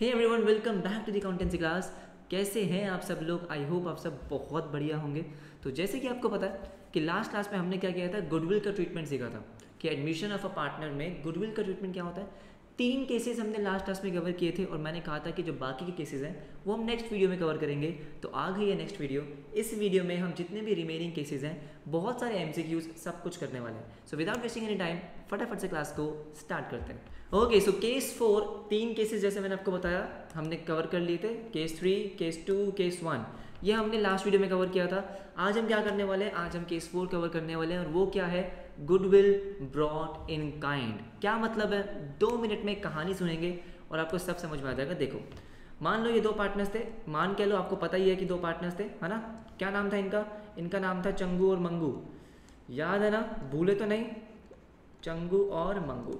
Hey everyone, welcome back to the accountancy class. कैसे हैं आप सब लोग? आई होप आप सब बहुत बढ़िया होंगे। तो जैसे कि आपको पता है कि लास्ट क्लास में हमने क्या किया था, गुडविल का ट्रीटमेंट सीखा था कि एडमिशन ऑफ अ पार्टनर में गुडविल का ट्रीटमेंट क्या होता है। 3 केसेस हमने लास्ट क्लास में कवर किए थे और मैंने कहा था कि जो बाकी के केसेस हैं वो हम नेक्स्ट वीडियो में कवर करेंगे। तो आ गई है नेक्स्ट वीडियो। इस वीडियो में हम जितने भी रिमेनिंग केसेस हैं, बहुत सारे MCQs, सब कुछ करने वाले हैं। So without wasting any time फटाफट से क्लास को स्टार्ट करते हैं। ओके, सो केस 4, 3 केसेस जैसे मैंने आपको बताया हमने कवर कर लिए थे, केस 3, केस 2, केस 1, ये हमने लास्ट वीडियो में कवर किया था। आज हम क्या करने वाले हैं? आज हम केस 4 कवर करने वाले हैं और वो क्या है, गुडविल ब्रॉट इन काइंड। क्या मतलब है? 2 मिनट में कहानी सुनेंगे और आपको सब समझ में आ जाएगा। देखो, मान लो ये 2 पार्टनर्स थे, मान के लो आपको पता ही है कि 2 पार्टनर्स थे, है ना। क्या नाम था इनका? इनका नाम था चंगू और मंगू, याद है ना, भूले तो नहीं? चंगू और मंगू।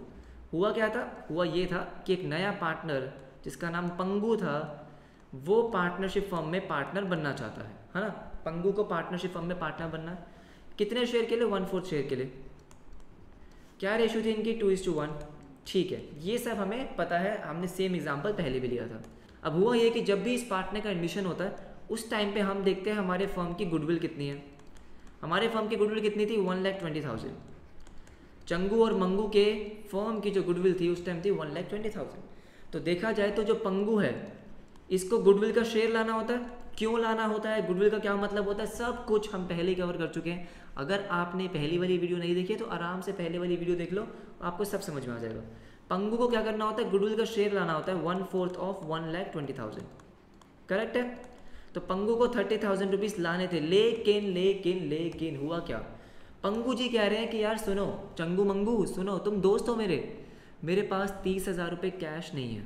हुआ क्या था? हुआ ये था कि एक नया पार्टनर जिसका नाम पंगू था, वो पार्टनरशिप फर्म में पार्टनर बनना चाहता है ना। पंगू को पार्टनरशिप फर्म में पार्टनर बनना है। कितने शेयर के लिए? 1/4 शेयर के लिए। क्या रेशियो थी इनकी? 2:1। ठीक है, ये सब हमें पता है, हमने सेम एग्जाम्पल पहले भी लिया था। अब हुआ ये कि जब भी इस पार्टनर का एडमिशन होता है उस टाइम पे हम देखते हैं हमारे फर्म की गुडविल कितनी है। हमारे फर्म की गुडविल कितनी थी? 1,20,000। चंगू और मंगू के फर्म की जो गुडविल थी उस टाइम थी 1,20,000। तो देखा जाए तो जो पंगू है इसको गुडविल का शेयर लाना होता है। क्यों लाना होता है? गुडविल का क्या मतलब होता है, सब कुछ हम पहले कवर कर चुके हैं। अगर आपने पहली वाली वीडियो नहीं देखी है तो आराम से पहले वाली वीडियो देख लो, आपको सब समझ में आ जाएगा। पंगू को क्या करना होता है? गुडविल का शेयर लाना होता है, 1/4 of 1,20,000। करेक्ट है। तो पंगू को 30,000 रुपीज़ लाने थे। लेकिन लेकिन लेकिन हुआ क्या, पंगू जी कह रहे हैं कि यार सुनो चंगू मंगू, सुनो तुम दोस्त हो मेरे, मेरे पास 30,000 रुपये कैश नहीं है।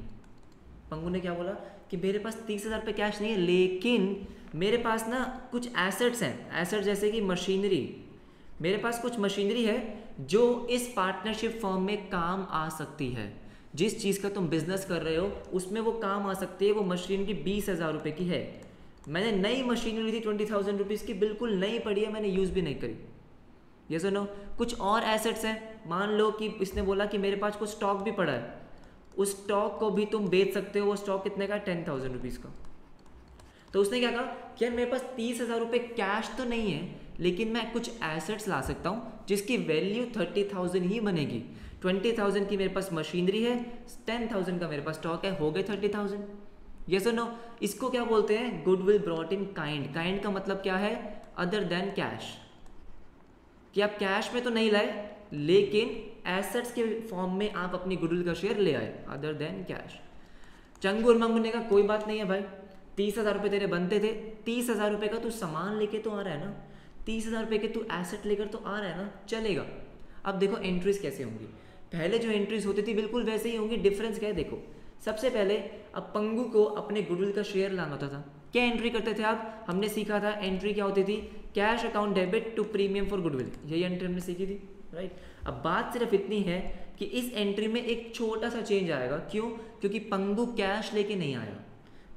पंगू ने क्या बोला कि मेरे पास 30,000 रुपये कैश नहीं है, लेकिन मेरे पास ना कुछ एसेट्स हैं। एसेट्स जैसे कि मशीनरी, मेरे पास कुछ मशीनरी है जो इस पार्टनरशिप फर्म में काम आ सकती है। जिस चीज़ का तुम बिजनेस कर रहे हो उसमें वो काम आ सकती है। वो मशीनरी 20,000 रुपये की है। मैंने नई मशीनरी ली थी 20,000 रुपीज़ की, बिल्कुल नई पड़ी है, मैंने यूज़ भी नहीं करी। ये सुनो, कुछ और एसेट्स हैं। मान लो कि इसने बोला कि मेरे पास कुछ स्टॉक भी पड़ा है, उस स्टॉक को भी तुम बेच सकते हो। वो स्टॉक कितने का? 10,000 रुपीज़ का। तो उसने क्या कहा कि यार मेरे पास 30,000 रुपये कैश तो नहीं है, लेकिन मैं कुछ एसेट्स ला सकता हूँ जिसकी वैल्यू 30,000 ही बनेगी। 20,000 की मेरे पास मशीनरी है, 10,000 का मेरे पास स्टॉक है, हो गए 30,000। यस और नो? इसको क्या बोलते हैं? Goodwill brought in kind. Kind का मतलब क्या है? अदर देन कैश, कि आप कैश में तो नहीं लाए लेकिन एसेट्स के फॉर्म में आप अपनी गुडविल का शेयर ले आए, अदर देन कैश। चंगू और मंगू ने कहा कोई बात नहीं है भाई, 30,000 रुपये तेरे बनते थे, 30,000 रुपये का तू सामान लेके तो आ रहा है ना, 30,000 रुपये के तू एसेट लेकर तो आ रहा है ना, चलेगा। अब देखो एंट्रीज कैसे होंगी। पहले जो एंट्रीज होती थी बिल्कुल वैसे ही होंगी। डिफरेंस क्या है? देखो, सबसे पहले अब पंगू को अपने गुडविल का शेयर लाना होता था। क्या एंट्री करते थे आप? हमने सीखा था एंट्री क्या होती थी, cash account debit to premium for goodwill, यही एंट्री हमने सीखी थी, राइट। अब बात सिर्फ इतनी है कि इस एंट्री में एक छोटा सा चेंज आएगा। क्यों? क्योंकि पंगू कैश लेके नहीं आया।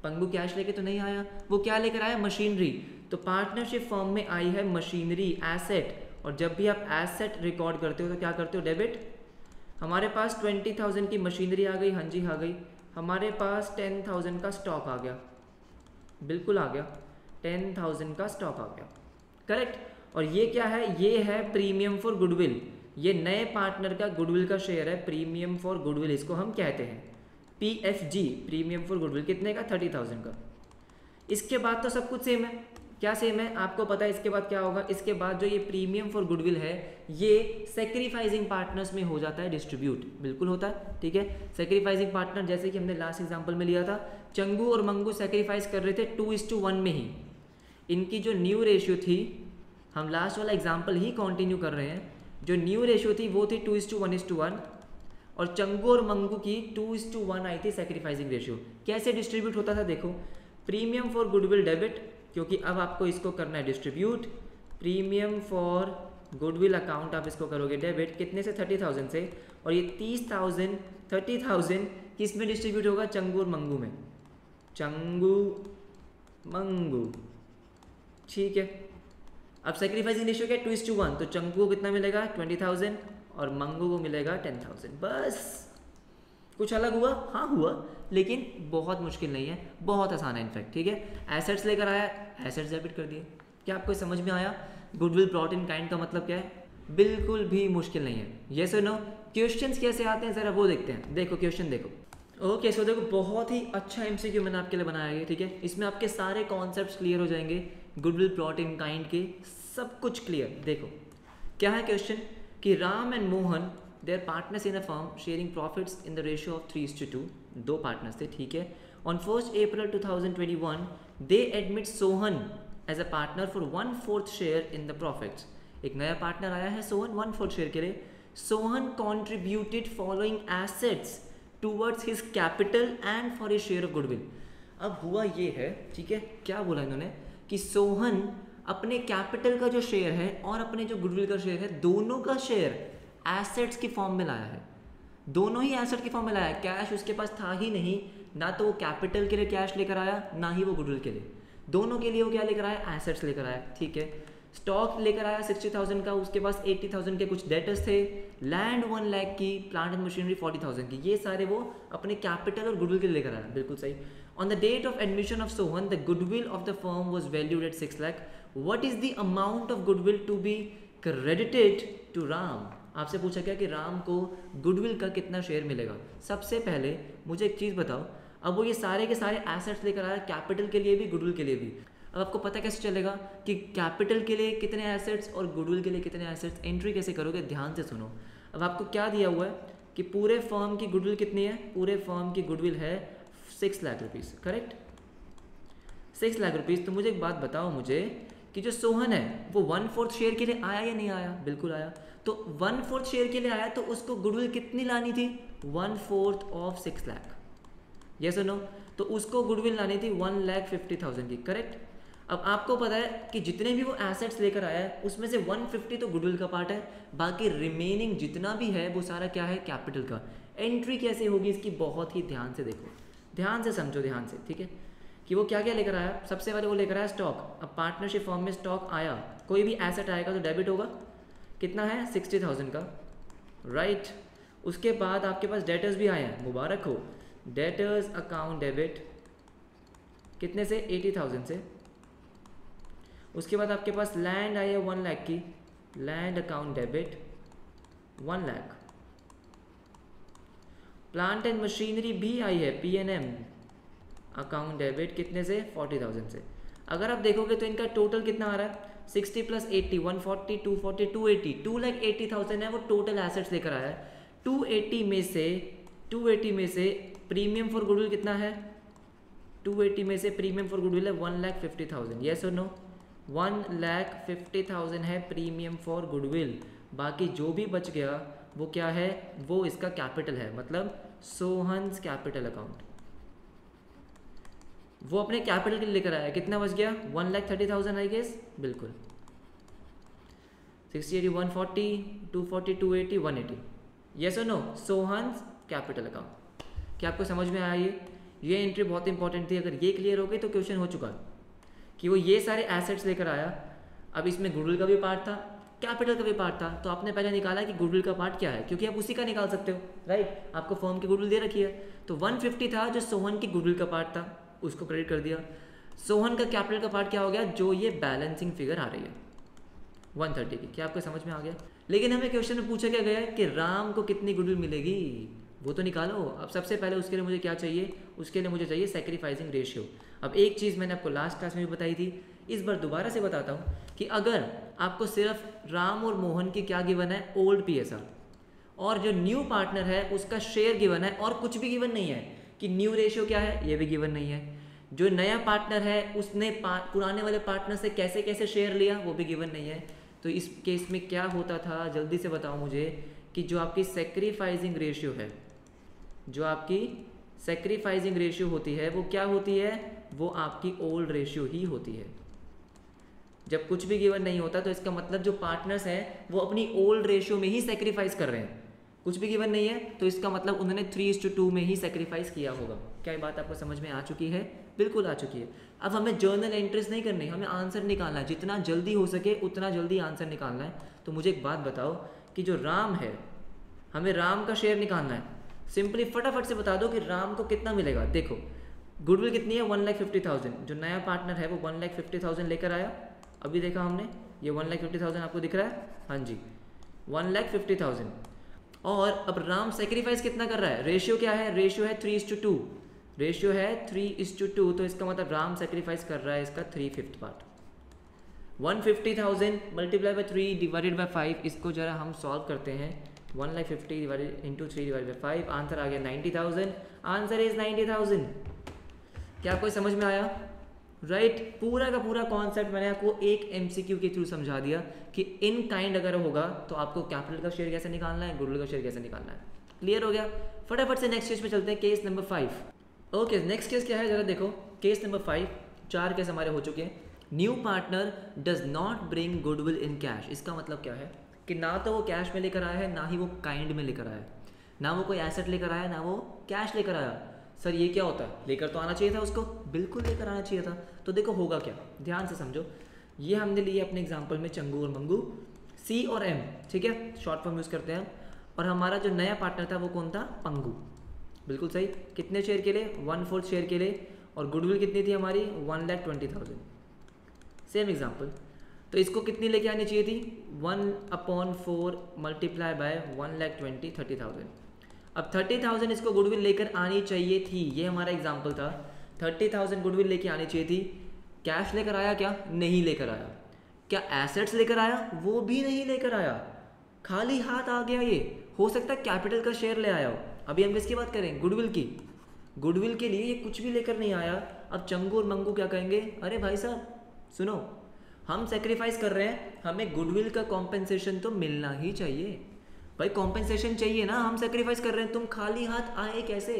पंगू कैश लेके तो नहीं आया, वो क्या लेकर आया? मशीनरी। तो पार्टनरशिप फॉर्म में आई है मशीनरी, एसेट। और जब भी आप एसेट रिकॉर्ड करते हो तो क्या करते हो? डेबिट। हमारे पास 20,000 की मशीनरी आ गई, हाँ जी आ गई। हमारे पास 10,000 का स्टॉक आ गया, बिल्कुल आ गया, 10,000 का स्टॉक आ गया, करेक्ट। और ये क्या है? ये है प्रीमियम फॉर गुडविल। ये नए पार्टनर का गुडविल का शेयर है, प्रीमियम फॉर गुडविल इसको हम कहते हैं, PFG, प्रीमियम फॉर गुडविल। कितने का? 30,000 का। इसके बाद तो सब कुछ सेम है। क्या सेम है? आपको पता है इसके बाद क्या होगा। इसके बाद जो ये प्रीमियम फॉर गुडविल है ये सेक्रीफाइजिंग पार्टनर्स में हो जाता है डिस्ट्रीब्यूट, बिल्कुल होता है, ठीक है। सेक्रीफाइजिंग पार्टनर जैसे कि हमने लास्ट एग्जाम्पल में लिया था, चंगू और मंगू सेक्रीफाइस कर रहे थे 2:1 में ही। इनकी जो न्यू रेशियो थी, हम लास्ट वाला एग्जाम्पल ही कंटिन्यू कर रहे हैं, जो न्यू रेशियो थी वो थी 2:1 और चंगू और मंगू की 2:1 आई थी सेक्रीफाइजिंग रेशियो। कैसे डिस्ट्रीब्यूट होता था? देखो, प्रीमियम फॉर गुडविल डेबिट, क्योंकि अब आपको इसको करना है distribute. Premium for goodwill account आप इसको करोगे डेबिट, कितने से? 30,000 से। और ये 30,000 किस में डिस्ट्रीब्यूट होगा? चंगू और मंगू में, चंगू मंगू, ठीक है। अब सेक्रीफाइसिंग रेशियो क्या है? 2:1। तो चंगू को कितना मिलेगा? 20,000 और मंगू को मिलेगा 10,000, बस। कुछ अलग हुआ, हाँ हुआ, लेकिन बहुत मुश्किल नहीं है, बहुत आसान है इनफैक्ट। ठीक है, एसेट्स लेकर आया, एसेट्स डेबिट कर दिए। क्या आपको समझ में आया गुडविल ब्रॉट इन काइंड का मतलब क्या है? बिल्कुल भी मुश्किल नहीं है। यस और नो। क्वेश्चंस कैसे आते हैं ज़रा वो देखते हैं। देखो क्वेश्चन देखो। ओके सो देखो बहुत ही अच्छा एमसीक्यू मैंने आपके लिए बनाया है। ठीक है, इसमें आपके सारे कॉन्सेप्ट्स क्लियर हो जाएंगे गुडविल ब्रॉट इन काइंड के, सब कुछ क्लियर। देखो क्या है क्वेश्चन कि Ram and Mohan there partners in a firm sharing profits in the ratio of 3:2। दो पार्टनर्स थे, ठीक है। On 1 April 2021 they admit Sohan as a partner for 1/4 share in the profits. एक नया पार्टनर आया है सोहन 1/4 शेयर के लिए। Sohan contributed following assets towards his capital and for a share of goodwill. अब हुआ ये है, ठीक है, क्या बोला इन्होंने कि सोहन अपने कैपिटल का जो शेयर है और अपने जो गुडविल का शेयर है, दोनों का शेयर एसेट्स की फॉर्म में लाया है। दोनों ही एसेट की फॉर्म में लाया। कैश उसके पास था ही नहीं, ना तो वो कैपिटल के लिए कैश लेकर आया, ना ही वो गुडविल के लिए। दोनों के लिए वो क्या लेकर आया? एसेट्स लेकर आया। ठीक है, स्टॉक लेकर आया 60,000 का, उसके पास 80,000 के कुछ डेटर्स थे, लैंड 1 लाख की, प्लांट एंड मशीनरी 40,000 की। ये सारे वो अपने कैपिटल और गुडविल के लेकर आया। बिल्कुल सही। On the date of admission of Sohan the goodwill of the firm was valued at 6 lakh. What is the amount of goodwill to be credited to Ram? आपसे पूछा गया कि राम को गुडविल का कितना शेयर मिलेगा। सबसे पहले मुझे एक चीज़ बताओ, अब वो ये सारे के सारे एसेट्स लेकर आया, कैपिटल के लिए भी गुडविल के लिए भी। अब आपको पता कैसे चलेगा कि कैपिटल के लिए कितने एसेट्स और गुडविल के लिए कितने एसेट्स? एंट्री कैसे करोगे? ध्यान से सुनो। अब आपको क्या दिया हुआ है कि पूरे फर्म की गुडविल कितनी है? पूरे फर्म की गुडविल है 6 lakh rupees, correct, 6 lakh rupees. तो मुझे एक बात बताओ मुझे कि जो सोहन है वो 1/4 शेयर के लिए आया या नहीं आया? बिल्कुल आया। तो 1/4 शेयर के लिए आया तो उसको गुडविल कितनी लानी थी? 1/4 ऑफ 6 लाख। यस और नो? तो उसको गुडविल लानी थी 1,50,000 की, करेक्ट। अब आपको पता है कि जितने भी वो एसेट्स लेकर आया है उसमें से 150 तो गुडविल का पार्ट है, बाकी रिमेनिंग जितना भी है वो सारा क्या है? कैपिटल का। एंट्री कैसे होगी इसकी? बहुत ही ध्यान से देखो, ध्यान से समझो, ध्यान से, ठीक है, कि वो क्या क्या लेकर आया। सबसे पहले वो लेकर आया स्टॉक। अब पार्टनरशिप फॉर्म में स्टॉक आया, कोई भी एसेट आएगा तो डेबिट होगा। कितना है? 60,000 का, राइट। उसके बाद आपके पास डेटर्स भी आए हैं, मुबारक हो। डेटर्स अकाउंट डेबिट कितने से? 80,000 से। उसके बाद आपके पास लैंड आई है 1 लाख की, land account debit 1 lakh. Plant and machinery भी आई है, P&M अकाउंट डेबिट कितने से? 40,000 से। अगर आप देखोगे तो इनका टोटल कितना आ रहा है? 60 + 80 140 240 280, 2,80,000 है वो टोटल एसेट्स लेकर आया है। 280 में से प्रीमियम फॉर गुडविल कितना है? 280 में से प्रीमियम फॉर गुडविल है 1,50,000। यस और नो? 1,50,000 है प्रीमियम फॉर गुडविल। बाकी जो भी बच गया वो क्या है? वो इसका कैपिटल है, मतलब सोहन्स कैपिटल अकाउंट। वो अपने कैपिटल के लिए लेकर आया। कितना बच गया? 1,30,000 आई गेस, बिल्कुल। 60 80 140 240 280 180। यस और नो? Sohan's capital account. क्या आपको समझ में आया? ये एंट्री बहुत इंपॉर्टेंट थी। अगर ये क्लियर हो गई तो क्वेश्चन हो चुका कि वो ये सारे एसेट्स लेकर आया। अब इसमें गुडविल का भी पार्ट था, कैपिटल का भी पार्ट था, तो आपने पहले निकाला कि गुडविल का पार्ट क्या है, क्योंकि आप उसी का निकाल सकते हो, राइट। आपको फर्म की गुडविल दे रखी है, तो 150 था जो सोहन की गुडविल का पार्ट था, उसको क्रेडिट कर दिया। सोहन का कैपिटल का पार्ट क्या हो गया? जो ये बैलेंसिंग फिगर आ रही है 130 की। क्या आपको समझ में आ गया? लेकिन हमें क्वेश्चन में पूछा क्या गया कि राम को कितनी गुडविल मिलेगी, वो तो निकालो। अब सबसे पहले उसके लिए मुझे क्या चाहिए? उसके लिए मुझे चाहिए सैक्रिफाइसिंग रेशियो। अब एक चीज़ मैंने आपको लास्ट क्लास में भी बताई थी, इस बार दोबारा से बताता हूँ कि अगर आपको सिर्फ राम और मोहन की क्या गिवन है? ओल्ड PSR, और जो न्यू पार्टनर है उसका शेयर गिवन है, और कुछ भी गिवन नहीं है कि न्यू रेशियो क्या है, ये भी गिवन नहीं है। जो नया पार्टनर है उसने पुराने वाले पार्टनर से कैसे कैसे शेयर लिया वो भी गिवन नहीं है। तो इस केस में क्या होता था, जल्दी से बताओ मुझे, कि जो आपकी सैक्रिफाइसिंग रेशियो है, जो आपकी सैक्रिफाइसिंग रेशियो होती है वो क्या होती है? वो आपकी ओल्ड रेशियो ही होती है। जब कुछ भी गिवन नहीं होता तो इसका मतलब जो पार्टनर्स हैं वो अपनी ओल्ड रेशियो में ही सैक्रिफाइस कर रहे हैं। कुछ भी गिवन नहीं है तो इसका मतलब उन्होंने 3:2 में ही सैक्रिफाइस किया होगा। क्या ये बात आपको समझ में आ चुकी है? बिल्कुल आ चुकी है। अब हमें जर्नल एंट्रीज नहीं करनी, हमें आंसर निकालना है। जितना जल्दी हो सके उतना जल्दी आंसर निकालना है। तो मुझे एक बात बताओ कि जो राम है, हमें राम का शेयर निकालना है। सिंपली फटाफट से बता दो कि राम को कितना मिलेगा। देखो गुडविल कितनी है 1,50,000, जो नया पार्टनर है वो 1,50,000 लेकर आया, अभी देखा हमने ये 1,50,000 आपको दिख रहा है, हाँ जी 1,50,000। और अब राम सेक्रीफाइस कितना कर रहा है, रेशियो क्या है, रेशियो है 3:2, रेशियो है 3:2, तो इसका मतलब राम सेक्रीफाइस कर रहा है इसका 3/5 part. 150,000 multiply by 3 divided by 5, इसको जरा हम सॉल्व करते हैं, 1,50,000 divided into 3 divided by 5, answer आ गया 90,000, आंसर इज 90,000। क्या कोई समझ में आया? राइट पूरा का पूरा कॉन्सेप्ट मैंने आपको एक MCQ के थ्रू समझा दिया कि इन काइंड अगर होगा तो आपको कैपिटल का शेयर कैसे निकालना है, गुडविल का शेयर कैसे निकालना है। क्लियर हो गया? फटाफट से नेक्स्ट केस पे चलते हैं, case number 5। Okay next case क्या है जरा देखो, केस नंबर 5, 4 केस हमारे हो चुके हैं। New partner does not bring goodwill in cash, इसका मतलब क्या है कि ना तो वो कैश में लेकर आया है, ना ही वो काइंड में लेकर आया है, ना वो कोई एसेट लेकर आया, ना वो कैश लेकर आया। सर ये क्या होता है, लेकर तो आना चाहिए था उसको, बिल्कुल लेकर आना चाहिए था। तो देखो होगा क्या, ध्यान से समझो, ये हमने लिए अपने एग्जांपल में चंगू और मंगू, C और M, ठीक है शॉर्ट फॉर्म यूज़ करते हैं। और हमारा जो नया पार्टनर था वो कौन था, पंगू, बिल्कुल सही। कितने शेयर के लिए, 1/4 शेयर के लिए, और गुडविल कितनी थी हमारी 1,20,000, सेम एग्जाम्पल। तो इसको कितनी लेके आनी चाहिए थी, 1/4 मल्टीप्लाई बाय 1,20,000, 30,000। अब 30,000 इसको गुडविल लेकर आनी चाहिए थी, ये हमारा एग्जाम्पल था, 30,000 गुडविल लेकर आनी चाहिए थी। कैश लेकर आया क्या, नहीं लेकर आया। क्या एसेट्स लेकर आया, वो भी नहीं लेकर आया, खाली हाथ आ गया। ये हो सकता है कैपिटल का शेयर ले आया हो, अभी हम इसकी बात करें गुडविल की, गुडविल के लिए ये कुछ भी लेकर नहीं आया। अब चंगू और मंगू क्या कहेंगे, अरे भाई साहब सुनो, हम सेक्रीफाइस कर रहे हैं, हमें गुडविल का कॉम्पेंसेशन तो मिलना ही चाहिए भाई, कॉम्पेंसेशन चाहिए ना, हम सेक्रीफाइस कर रहे हैं, तुम खाली हाथ आए कैसे,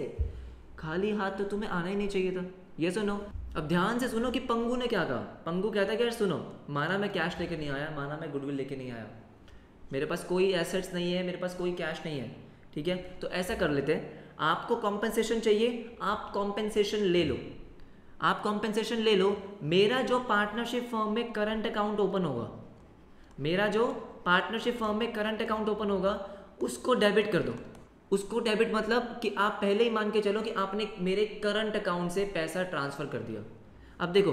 खाली हाथ तो तुम्हें आना ही नहीं चाहिए था। ये सुनो अब ध्यान से सुनो कि पंगू ने क्या कहा, पंगू कहता है कि यार सुनो, माना मैं कैश लेके नहीं आया, माना मैं गुडविल लेके नहीं आया, मेरे पास कोई एसेट्स नहीं है, मेरे पास कोई कैश नहीं है, ठीक है तो ऐसा कर लेते हैं, आपको कॉम्पेंसेशन चाहिए, आप कॉम्पेंसेशन ले लो, आप कॉम्पेंसेशन ले लो, मेरा जो पार्टनरशिप फॉर्म में करंट अकाउंट ओपन होगा, मेरा जो पार्टनरशिप फर्म में करंट अकाउंट ओपन होगा उसको डेबिट कर दो। उसको डेबिट मतलब कि आप पहले ही मान के चलो कि आपने मेरे करंट अकाउंट से पैसा ट्रांसफ़र कर दिया। अब देखो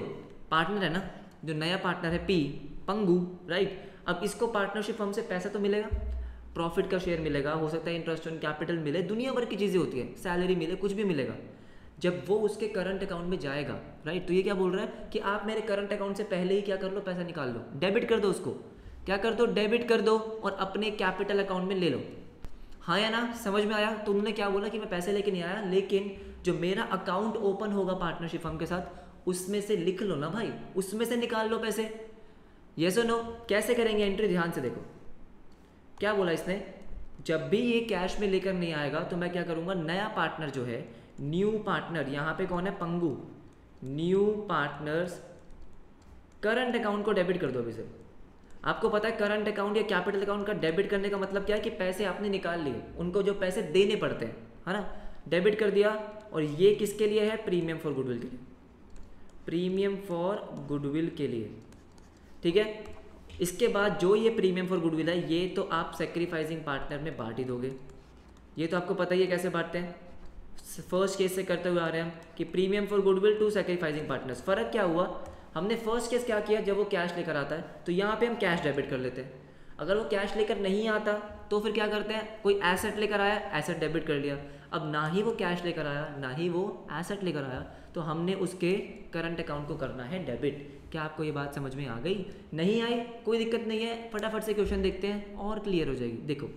पार्टनर है ना, जो नया पार्टनर है पी, पंगू, राइट, अब इसको पार्टनरशिप फर्म से पैसा तो मिलेगा, प्रॉफिट का शेयर मिलेगा, हो सकता है इंटरेस्ट ऑन कैपिटल मिले, दुनिया भर की चीज़ें होती है, सैलरी मिले, कुछ भी मिलेगा। जब वो उसके करंट अकाउंट में जाएगा, राइट, तो ये क्या बोल रहा है कि आप मेरे करंट अकाउंट से पहले ही क्या कर लो, पैसा निकाल लो, डेबिट कर दो, उसको क्या कर दो, डेबिट कर दो और अपने कैपिटल अकाउंट में ले लो। हाँ या ना, समझ में आया? तुमने क्या बोला कि मैं पैसे लेके नहीं आया, लेकिन जो मेरा अकाउंट ओपन होगा पार्टनरशिप फर्म के साथ उसमें से लिख लो ना भाई, उसमें से निकाल लो पैसे। यस और नो, कैसे करेंगे एंट्री, ध्यान से देखो क्या बोला इसने, जब भी ये कैश में लेकर नहीं आएगा तो मैं क्या करूँगा, नया पार्टनर जो है, न्यू पार्टनर, यहाँ पे कौन है, पंगू, न्यू पार्टनर्स करंट अकाउंट को डेबिट कर दो। अभी से आपको पता है करंट अकाउंट या कैपिटल अकाउंट का डेबिट करने का मतलब क्या है कि पैसे आपने निकाल लिए, उनको जो पैसे देने पड़ते हैं, है ना, डेबिट कर दिया। और ये किसके लिए है, प्रीमियम फॉर गुडविल के लिए, प्रीमियम फॉर गुडविल के लिए, ठीक है। इसके बाद जो ये प्रीमियम फॉर गुडविल है ये तो आप सेक्रीफाइसिंग पार्टनर में बांट ही दोगे, ये तो आपको पता ही है कैसे बांटते हैं, फर्स्ट केस से करते हुए आ रहे हैं कि premium for goodwill to sacrificing partners. फ़र्क क्या हुआ, हमने फर्स्ट केस क्या किया, जब वो कैश लेकर आता है तो यहाँ पे हम कैश डेबिट कर लेते हैं, अगर वो कैश लेकर नहीं आता तो फिर क्या करते हैं, कोई एसेट लेकर आया, एसेट डेबिट कर लिया। अब ना ही वो कैश लेकर आया, ना ही वो एसेट लेकर आया, तो हमने उसके करंट अकाउंट को करना है डेबिट। क्या आपको ये बात समझ में आ गई? नहीं आई, कोई दिक्कत नहीं है, फटाफट से क्वेश्चन देखते हैं और क्लियर हो जाएगी। देखो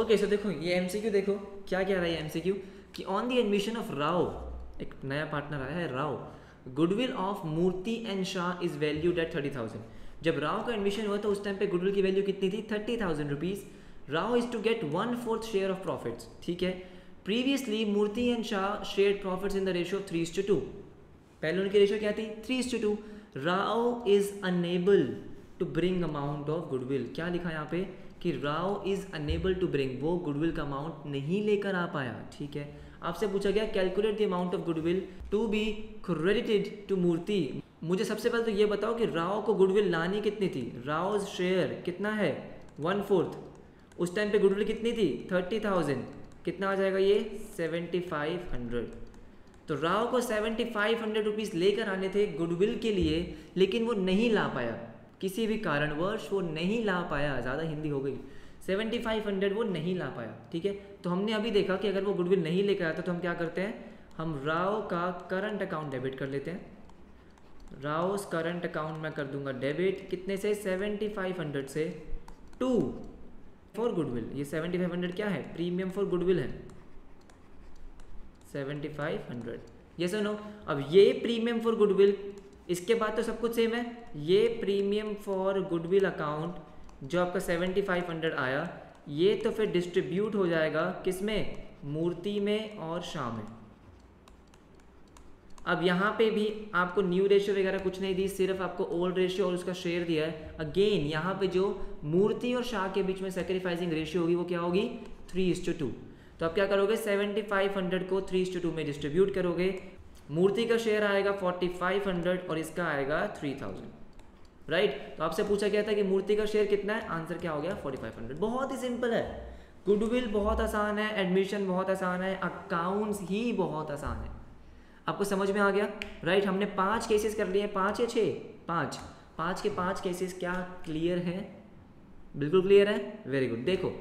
ओके सो देखो ये MCQ देखो क्या कह रहा है, MCQ कि on the admission of Rao, एक नया पार्टनर आया है Rao, goodwill of Murthy and Shah is valued at 30,000। जब राव का एडमिशन हुआ तो उस टाइम पे गुडविल की वैल्यू कितनी थी, 30,000 rupees. Rao is to get 1/4 share of profits, ठीक है। Previously Murthy and Shah share profits in the ratio of 3:2, पहले उनकी रेशियो क्या थी, 3:2। Rao is unable to bring amount of goodwill, क्या लिखा यहाँ पे कि Rao is unable to bring, वो गुडविल का अमाउंट नहीं लेकर आ पाया, ठीक है। आपसे पूछा गया calculate the amount of goodwill to be credited to Murthy. मुझे सबसे पहले तो ये बताओ कि राव को गुडविल लानी कितनी थी, राव शेयर कितना है 1/4, उस टाइम पे गुडविल कितनी थी 30,000, कितना हो जाएगा ये 7500। तो राव को 7500 रुपीज़ लेकर आने थे गुडविल के लिए, लेकिन वो नहीं ला पाया, किसी भी कारणवश वो नहीं ला पाया। ज़्यादा हिंदी हो गई, 7500 वो नहीं ला पाया। ठीक है, तो हमने अभी देखा कि अगर वो गुडविल नहीं लेकर आता तो हम क्या करते हैं, हम राव का करंट अकाउंट डेबिट कर लेते हैं। राउस करंट अकाउंट में कर दूंगा डेबिट, कितने से 7500 से, 2 फॉर गुडविल। ये 7500 क्या है, प्रीमियम फॉर गुडविल है 7500। यस और नो। अब ये प्रीमियम फॉर गुडविल, इसके बाद तो सब कुछ सेम है। ये प्रीमियम फॉर गुडविल अकाउंट जो आपका 7500 आया, ये तो फिर डिस्ट्रीब्यूट हो जाएगा किसमें, मूर्ति में और शाह में। अब यहाँ पे भी आपको न्यू रेशियो वगैरह कुछ नहीं दी, सिर्फ आपको ओल्ड रेशियो और उसका शेयर दिया है। अगेन यहाँ पे जो मूर्ति और शाह के बीच में सेक्रीफाइसिंग रेशियो होगी वो क्या होगी, 3:2। तो आप क्या करोगे, 7500 को 3:2 में डिस्ट्रीब्यूट करोगे। मूर्ति का शेयर आएगा 4500 और इसका आएगा 3000। राइट, तो आपसे पूछा गया था कि मूर्ति का शेयर कितना है, आंसर क्या हो गया 4500। बहुत ही सिंपल है, गुडविल बहुत आसान है, एडमिशन बहुत आसान है, अकाउंट्स ही बहुत आसान है। आपको समझ में आ गया राइट। हमने 5 केसेस कर लिए हैं, 5 के 5 केसेस। क्या क्लियर है, बिल्कुल क्लियर है, वेरी गुड। देखो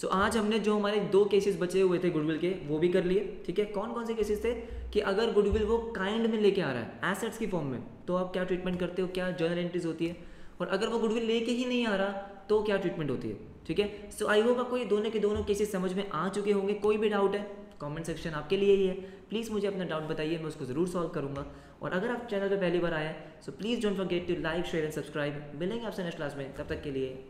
सो आज हमने जो हमारे 2 केसेस बचे हुए थे गुडविल के वो भी कर लिए। ठीक है, कौन कौन से केसेस थे कि अगर गुडविल वो काइंड में लेके आ रहा है एसेट्स की फॉर्म में तो आप क्या ट्रीटमेंट करते हो, क्या जर्नल एंट्रीज होती है, और अगर वो गुडविल लेके ही नहीं आ रहा तो क्या ट्रीटमेंट होती है। ठीक है, सो आई होप आपको ये दोनों के दोनों केसेस समझ में आ चुके होंगे। कोई भी डाउट है कमेंट सेक्शन आपके लिए ही है, प्लीज़ मुझे अपना डाउट बताइए, मैं उसको ज़रूर सॉल्व करूँगा। और अगर आप चैनल पर पहली बार आए हैं so please don't forget to like share and subscribe. मिलेंगे आपसे नेक्स्ट क्लास में, तब तक के लिए।